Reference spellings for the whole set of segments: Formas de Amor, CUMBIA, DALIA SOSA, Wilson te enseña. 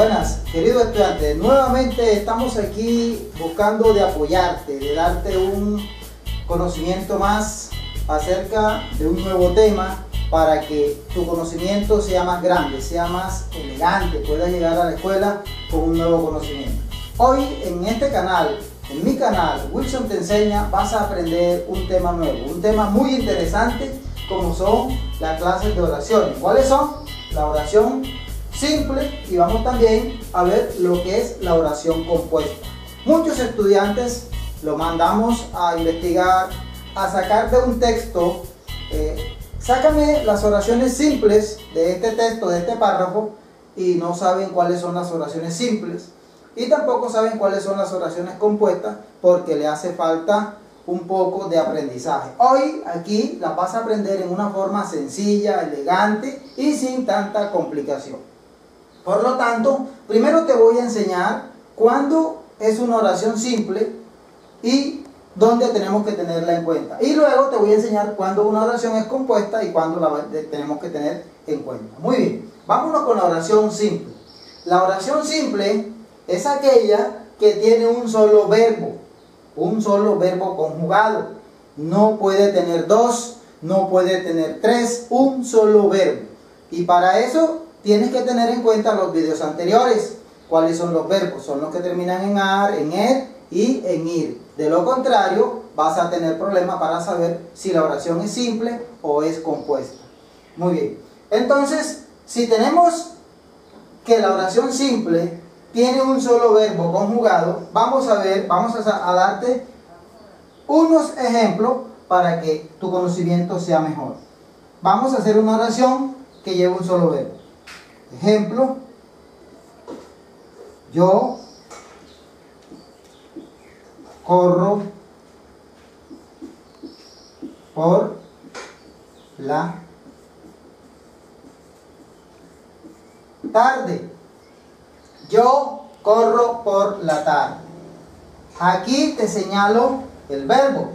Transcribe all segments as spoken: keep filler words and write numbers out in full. Buenas, querido estudiante, nuevamente estamos aquí buscando de apoyarte, de darte un conocimiento más acerca de un nuevo tema para que tu conocimiento sea más grande, sea más elegante, puedas llegar a la escuela con un nuevo conocimiento. Hoy en este canal, en mi canal, Wilson te enseña, vas a aprender un tema nuevo, un tema muy interesante como son las clases de oraciones. ¿Cuáles son? La oración simple y vamos también a ver lo que es la oración compuesta. Muchos estudiantes lo mandamos a investigar, a sacar de un texto, eh, sácame las oraciones simples de este texto, de este párrafo, y no saben cuáles son las oraciones simples y tampoco saben cuáles son las oraciones compuestas porque le hace falta un poco de aprendizaje. Hoy aquí las vas a aprender en una forma sencilla, elegante y sin tanta complicación. Por lo tanto, primero te voy a enseñar cuándo es una oración simple y dónde tenemos que tenerla en cuenta. Y luego te voy a enseñar cuándo una oración es compuesta y cuándo la tenemos que tener en cuenta. Muy bien, vámonos con la oración simple. La oración simple es aquella que tiene un solo verbo, un solo verbo conjugado. No puede tener dos, no puede tener tres, un solo verbo. Y para eso tienes que tener en cuenta los videos anteriores. ¿Cuáles son los verbos? Son los que terminan en ar, en er y en ir. De lo contrario, vas a tener problemas para saber si la oración es simple o es compuesta. Muy bien. Entonces, si tenemos que la oración simple tiene un solo verbo conjugado, vamos a ver, vamos a, a darte unos ejemplos para que tu conocimiento sea mejor. Vamos a hacer una oración que lleve un solo verbo. Ejemplo, yo corro por la tarde. Yo corro por la tarde. Aquí te señalo el verbo,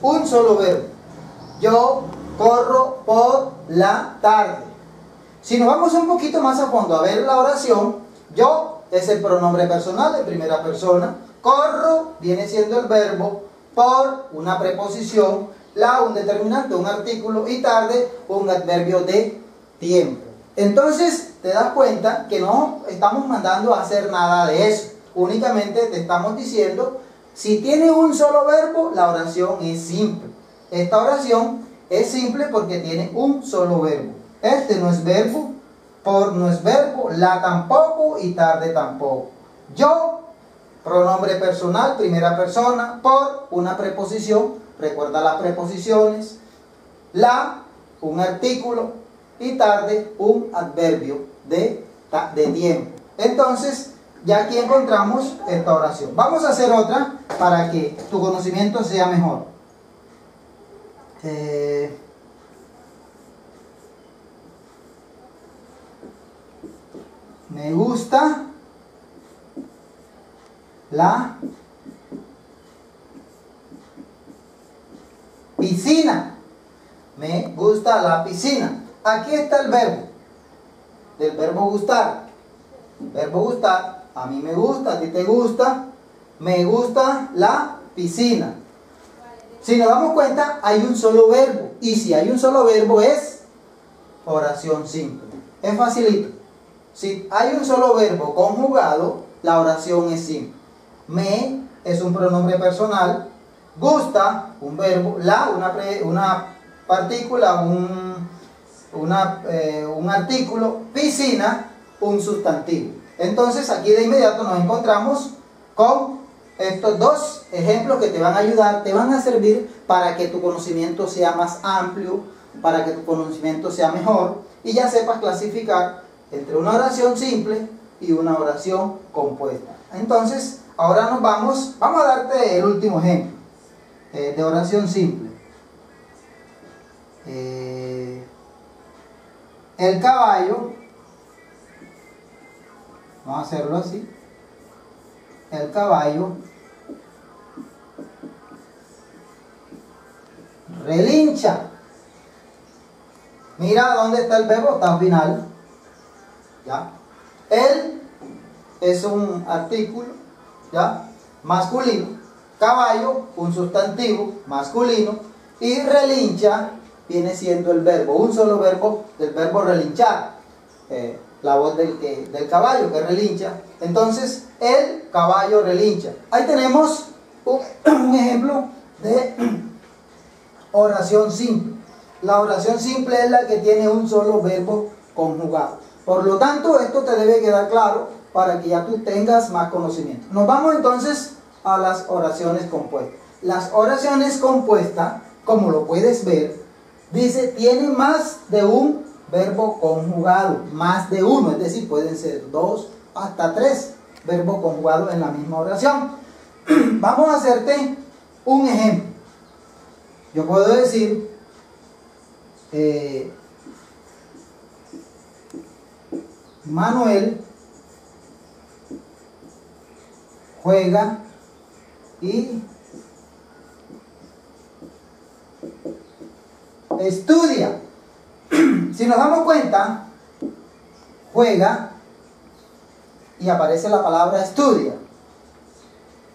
un solo verbo. Yo corro por la tarde. Si nos vamos un poquito más a fondo a ver la oración, yo es el pronombre personal de primera persona, corro viene siendo el verbo, por una preposición, la un determinante, un artículo y tarde un adverbio de tiempo. Entonces te das cuenta que no estamos mandando a hacer nada de eso, únicamente te estamos diciendo si tiene un solo verbo la oración es simple. Esta oración es simple porque tiene un solo verbo. Este no es verbo, por no es verbo, la tampoco y tarde tampoco. Yo, pronombre personal, primera persona, por una preposición, recuerda las preposiciones, la, un artículo y tarde, un adverbio de, de tiempo. Entonces, ya aquí encontramos esta oración. Vamos a hacer otra para que tu conocimiento sea mejor. Eh... Me gusta la piscina. Me gusta la piscina. Aquí está el verbo. Del verbo gustar. El verbo gustar. A mí me gusta, a ti te gusta. Me gusta la piscina. Si nos damos cuenta, hay un solo verbo. Y si hay un solo verbo es oración simple. Es facilito. Si hay un solo verbo conjugado, la oración es simple. Me es un pronombre personal, gusta, un verbo, la, una, pre, una partícula, un, una, eh, un artículo, piscina, un sustantivo. Entonces aquí de inmediato nos encontramos con estos dos ejemplos que te van a ayudar, te van a servir para que tu conocimiento sea más amplio, para que tu conocimiento sea mejor y ya sepas clasificar entre una oración simple y una oración compuesta. Entonces, ahora nos vamos, vamos a darte el último ejemplo eh, de oración simple. Eh, el caballo, vamos a hacerlo así, el caballo relincha. Mira dónde está el verbo, está al final. ¿Ya? El es un artículo, ¿ya?, masculino, caballo, un sustantivo masculino, y relincha viene siendo el verbo, un solo verbo del verbo relinchar, eh, la voz del, que, del caballo que relincha. Entonces, el caballo relincha. Ahí tenemos un, un ejemplo de oración simple. La oración simple es la que tiene un solo verbo conjugado. Por lo tanto, esto te debe quedar claro para que ya tú tengas más conocimiento. Nos vamos entonces a las oraciones compuestas. Las oraciones compuestas, como lo puedes ver, dice, tiene más de un verbo conjugado, más de uno, es decir, pueden ser dos hasta tres verbos conjugados en la misma oración. Vamos a hacerte un ejemplo. Yo puedo decir, eh, Manuel juega y estudia. Si nos damos cuenta, juega y aparece la palabra estudia.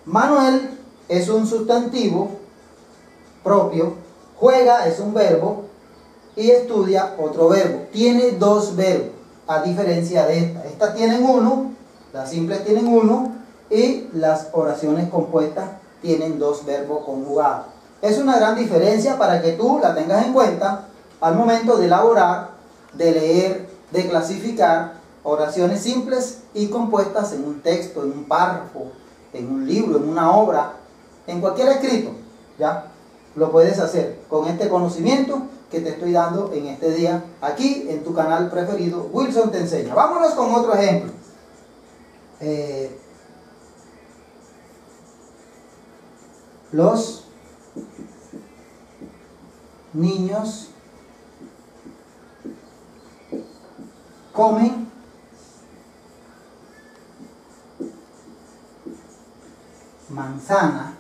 Manuel es un sustantivo propio, juega es un verbo y estudia otro verbo. Tiene dos verbos, a diferencia de esta. Estas tienen uno, las simples tienen uno y las oraciones compuestas tienen dos verbos conjugados. Es una gran diferencia para que tú la tengas en cuenta al momento de elaborar, de leer, de clasificar oraciones simples y compuestas en un texto, en un párrafo, en un libro, en una obra, en cualquier escrito, ¿ya? Lo puedes hacer con este conocimiento que te estoy dando en este día, aquí en tu canal preferido, Wilson te enseña. Vámonos con otro ejemplo. Eh, los niños comen manzana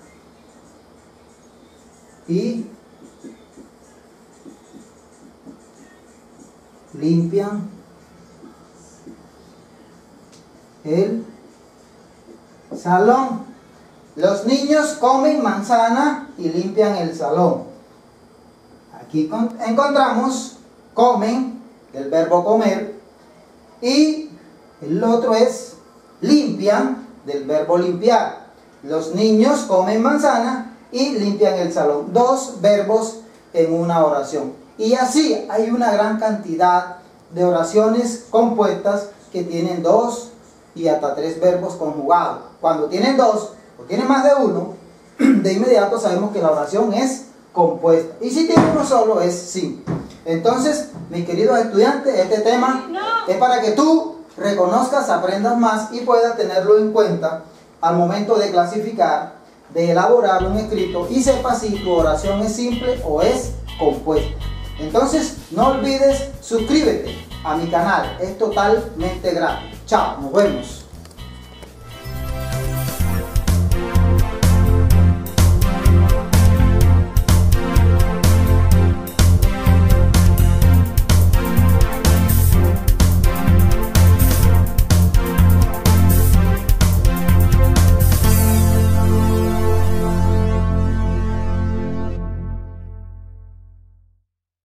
y limpian el salón. Los niños comen manzana y limpian el salón. Aquí encontramos comen, el verbo comer, y el otro es limpian, del verbo limpiar. Los niños comen manzana y limpian el salón. Dos verbos en una oración. Y así hay una gran cantidad de oraciones compuestas que tienen dos y hasta tres verbos conjugados. Cuando tienen dos o tienen más de uno, de inmediato sabemos que la oración es compuesta. Y si tiene uno solo, es simple. Entonces, mis queridos estudiantes, este tema es para que tú reconozcas, aprendas más y puedas tenerlo en cuenta al momento de clasificar, de elaborar un escrito y sepa si tu oración es simple o es compuesta. Entonces, no olvides, suscríbete a mi canal, es totalmente gratis. Chao, nos vemos.